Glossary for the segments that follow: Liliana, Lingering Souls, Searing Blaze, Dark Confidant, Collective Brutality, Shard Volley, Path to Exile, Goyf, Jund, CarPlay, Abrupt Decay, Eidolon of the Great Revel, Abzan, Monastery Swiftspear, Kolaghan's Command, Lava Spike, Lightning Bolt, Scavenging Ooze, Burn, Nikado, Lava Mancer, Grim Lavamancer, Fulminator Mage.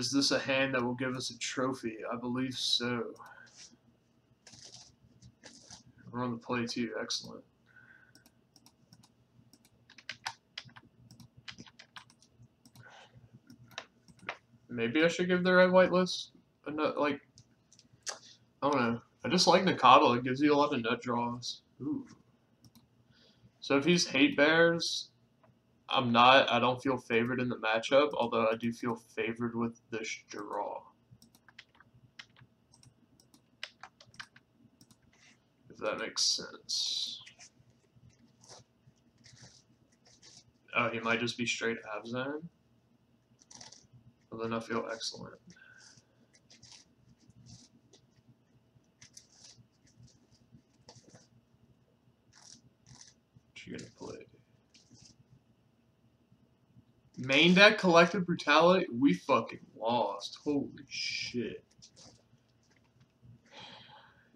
Is this a hand that will give us a trophy? I believe so. We're on the play too. Excellent. Maybe I should give the red white list a nut, like, I don't know. I just like Nikado. It gives you a lot of nut draws. Ooh. So if he's hate bears, I don't feel favored in the matchup, although I do feel favored with this draw. If that makes sense. Oh, he might just be straight Abzan. Well, then I feel excellent. What you gonna play? Main deck, Collective Brutality? We fucking lost. Holy shit.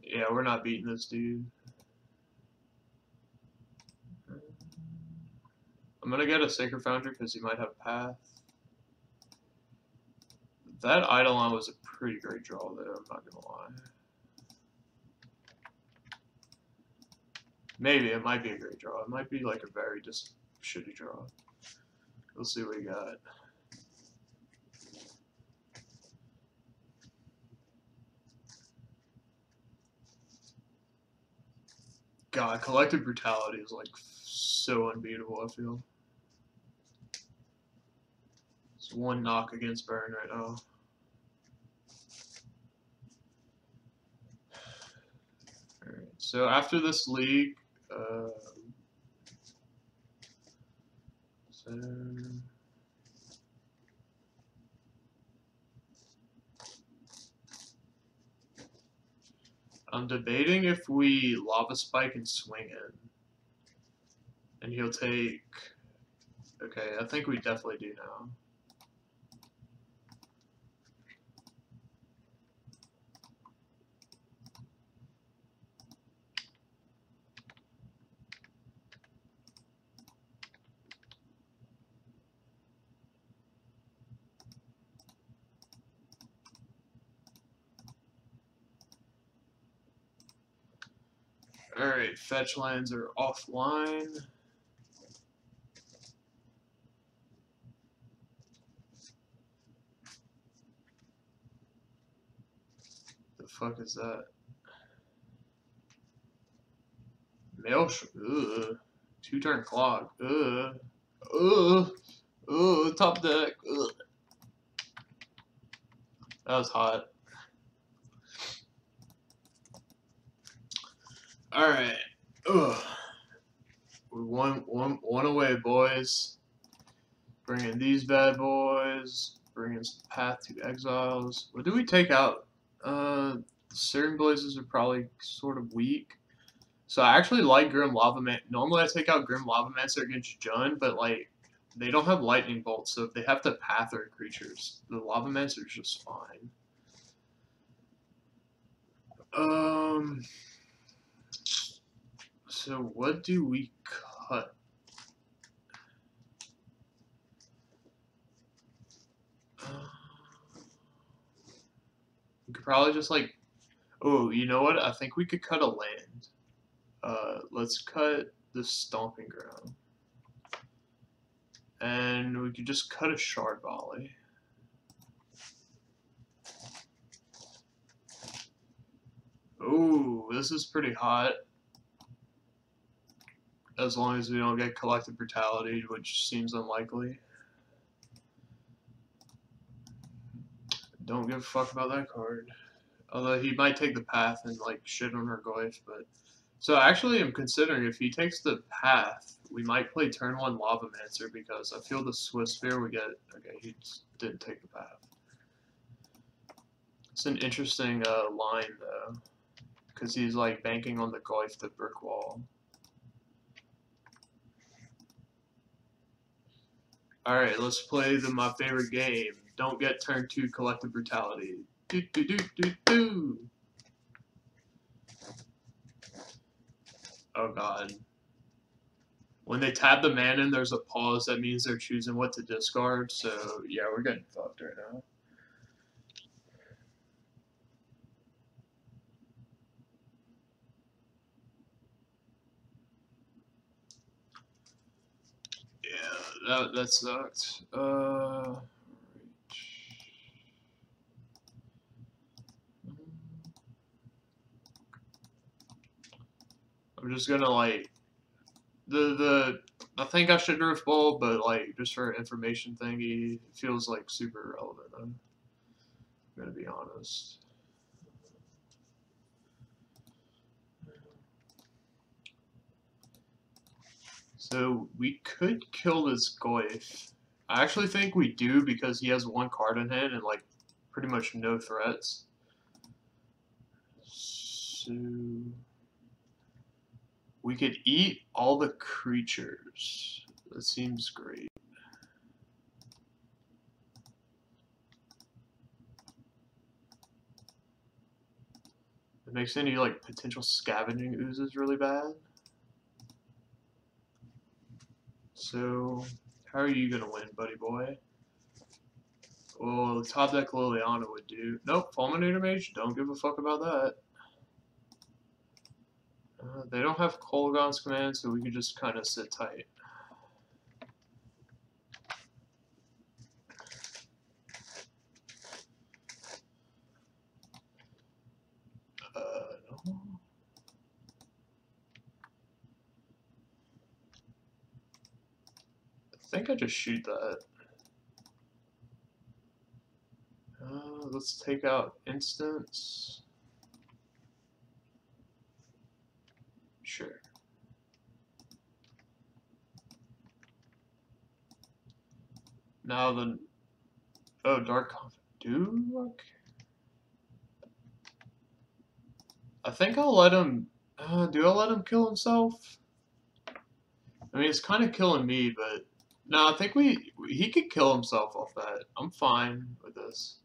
Yeah, we're not beating this dude. I'm gonna get a Sacred Foundry because he might have a path. That Eidolon was a pretty great draw though, I'm not gonna lie. Maybe, it might be a great draw. It might be like a very just shitty draw. We'll see what we got. God, Collective Brutality is like so unbeatable, I feel. It's one knock against Burn right now. Alright, so after this league, I'm debating if we Lava Spike and swing it. And he'll take... Okay, I think we definitely do now. Alright, fetch lands are offline. The fuck is that? Maelstrom. Ugh. 2-turn clog. Ugh. Ugh. Ugh. Top deck. Ugh. That was hot. Alright, we're one away, boys. Bringing these bad boys. Bringing some Path to Exiles. What do we take out? Searing Blazes are probably sort of weak. So I actually like Grim Lavamancer. Normally I take out Grim Lavamancer against Jund, but like, they don't have Lightning Bolt, so if they have to path their creatures, the Lavamancer is just fine. So what do we cut? We could probably just like, oh, you know what? I think we could cut a land. Let's cut the Stomping Ground. And we could just cut a Shard Volley. Ooh, this is pretty hot. As long as we don't get Collective Brutality, which seems unlikely. Don't give a fuck about that card. Although he might take the path and like shit on our Goyf, but... So actually I'm considering if he takes the path, we might play turn 1 Lava Mancer because I feel the Swiss Spear we get... Okay, he didn't take the path. It's an interesting line though. Because he's like banking on the Goyf, the brick wall. Alright, let's play my favorite game. Don't get turn 2 Collective Brutality. Do, do, do, do, do. Oh god. When they tap the mana and there's a pause, that means they're choosing what to discard, so yeah, we're getting fucked right now. that sucked. I'm just gonna like I think I should Roof Ball, but like just for information thingy, it feels like super irrelevant. I'm gonna be honest. So we could kill this Goyf. I actually think we do because he has one card in hand and like pretty much no threats. So we could eat all the creatures. That seems great. It makes any like potential Scavenging Oozes really bad. So, how are you gonna win, buddy boy? Well, the top deck Liliana would do. Nope, Fulminator Mage, don't give a fuck about that. They don't have Kolaghan's Command, so we can just kind of sit tight. I think I just shoot that. Let's take out instants. Sure. Now then, oh, Dark Confidant. I think I'll let him. Do I let him kill himself? I mean, it's kind of killing me, but. No, I think he could kill himself off that. I'm fine with this.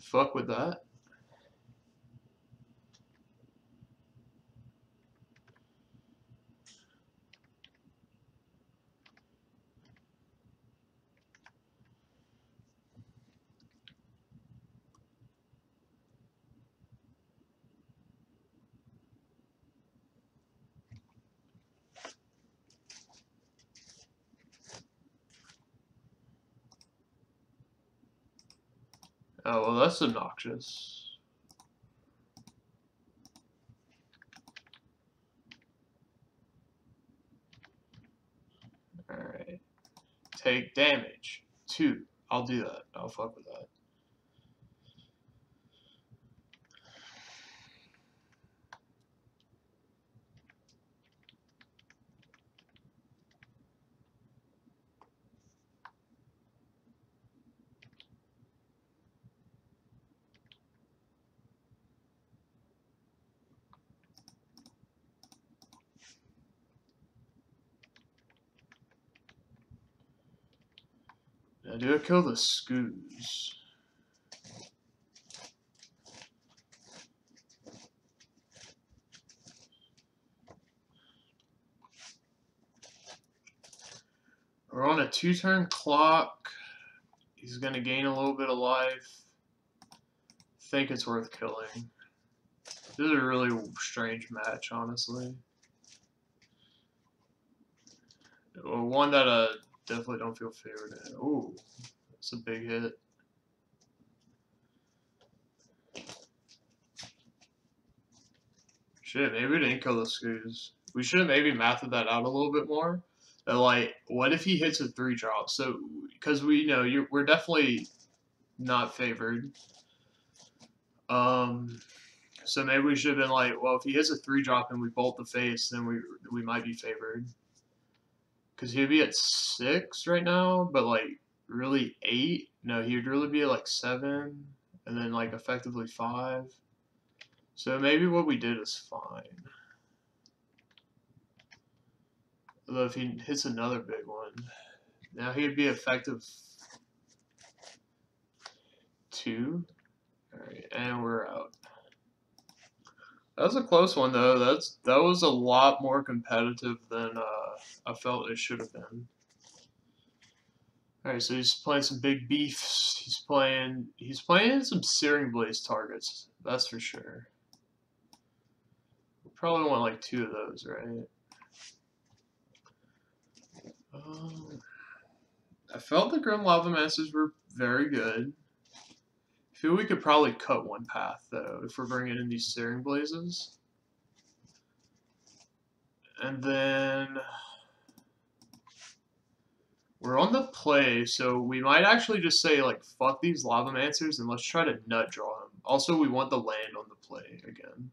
Fuck with that. Oh, well, that's obnoxious. Alright. Take damage. 2. I'll do that. I'll fuck with that. Do I kill the Scooze? We're on a 2-turn clock. He's gonna gain a little bit of life. I think it's worth killing. This is a really strange match, honestly. Well, one that definitely don't feel favored in. Ooh, that's a big hit. Shit, maybe we didn't kill the Scooze. We should have maybe mathed that out a little bit more. And like, what if he hits a 3-drop? So, because we know we're definitely not favored. So maybe we should have been like, well, if he hits a 3-drop and we bolt the face, then we might be favored. Because he'd be at 6 right now, but like really 8? No, he'd really be at like 7, and then like effectively 5. So maybe what we did is fine. Although if he hits another big one, now he'd be effective 2. Alright, and we're out. That was a close one though. That was a lot more competitive than I felt it should have been. Alright, so he's playing some big beefs. He's playing some Searing Blaze targets, that's for sure. We probably want like 2 of those, right? I felt the Grim Lavamancers were very good. I feel we could probably cut one path, though, if we're bringing in these Searing Blazes. And then... we're on the play, so we might actually just say, like, fuck these Lavamancers and let's try to nut draw them. Also, we want the land on the play again.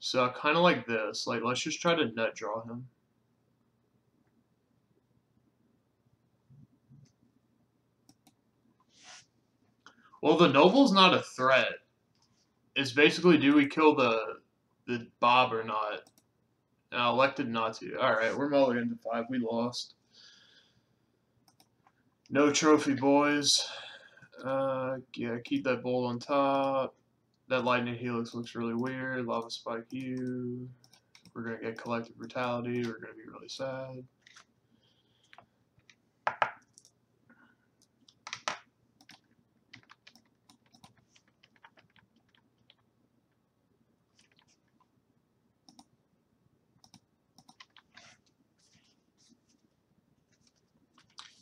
So, kind of like this. Like, let's just try to nut draw him. Well, the Noble's not a threat. It's basically, do we kill the Bob or not? And I elected not to. Alright, we're mulligan to 5. We lost. No trophy, boys. Yeah, keep that bolt on top. That Lightning Helix looks really weird. Lava Spike you. We're going to get Collective Brutality. We're going to be really sad.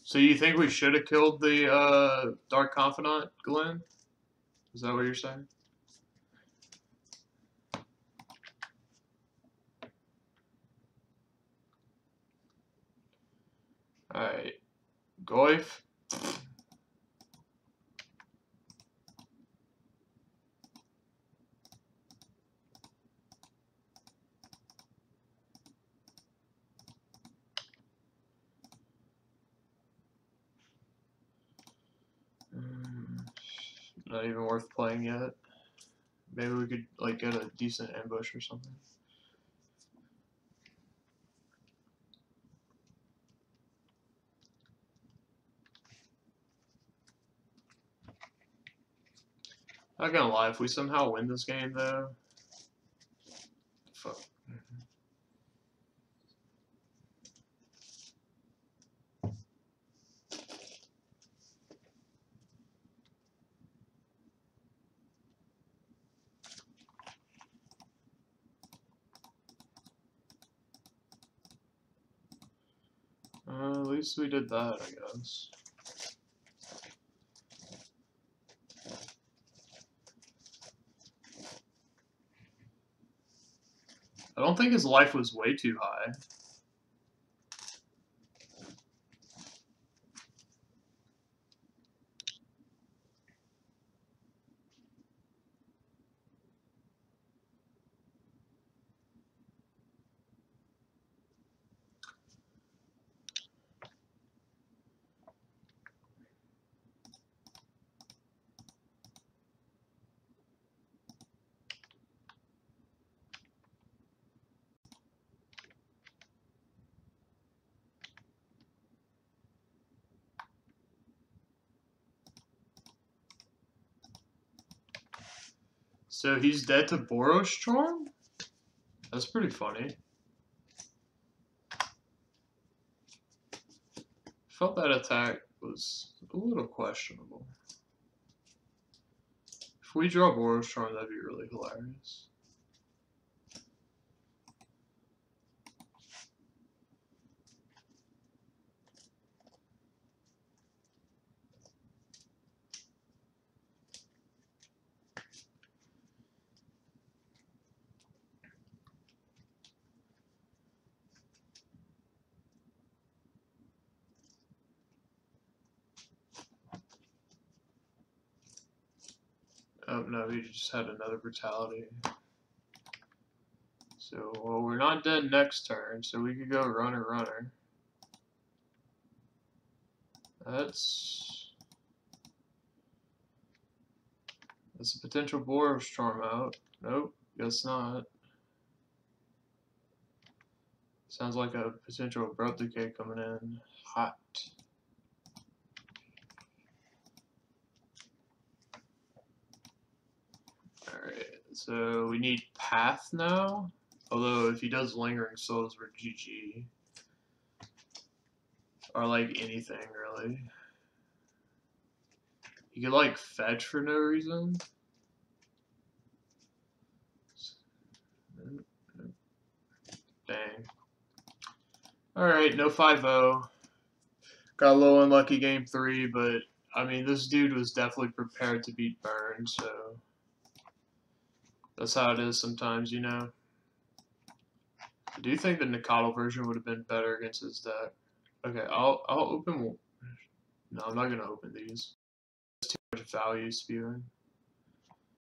So you think we should have killed the Dark Confidant, Glenn? Is that what you're saying? Alright. Goyf. Not even worth playing yet. Maybe we could like get a decent ambush or something. Not gonna lie, if we somehow win this game though, fuck. At least we did that, I guess. I don't think his life was way too high. So he's dead to Boros Charm? That's pretty funny. Felt that attack was a little questionable. If we draw Boros Charm, that'd be really hilarious. Oh, no, he just had another brutality. So, well, we're not dead next turn, so we could go runner. That's a potential Boros Storm out. Nope, guess not. Sounds like a potential Abrupt Decay coming in. Hot. Alright, so we need Path now, although if he does Lingering Souls, we're GG. Or like anything, really. He could like fetch for no reason. Dang. Alright, no 5-0. Got a little unlucky game 3, but I mean, this dude was definitely prepared to beat Burn, so that's how it is sometimes, you know. I do think the Nikado version would have been better against his deck. Okay, I'll open. No, I'm not gonna open these. It's too much value spewing.